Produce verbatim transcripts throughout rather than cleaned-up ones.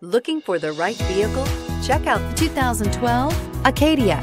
Looking for the right vehicle? Check out the two thousand twelve Acadia.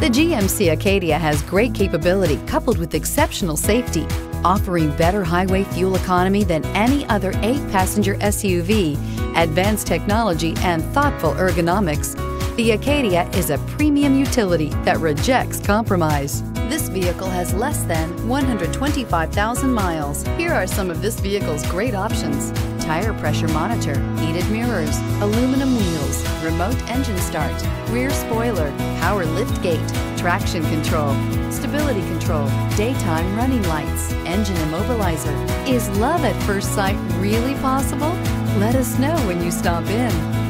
The G M C Acadia has great capability coupled with exceptional safety, offering better highway fuel economy than any other eight-passenger S U V, advanced technology, and thoughtful ergonomics. The Acadia is a premium utility that rejects compromise. This vehicle has less than one hundred twenty-five thousand miles. Here are some of this vehicle's great options: tire pressure monitor, heated mirrors, aluminum wheels, remote engine start, rear spoiler, power lift gate, traction control, stability control, daytime running lights, engine immobilizer. Is love at first sight really possible? Let us know when you stop in.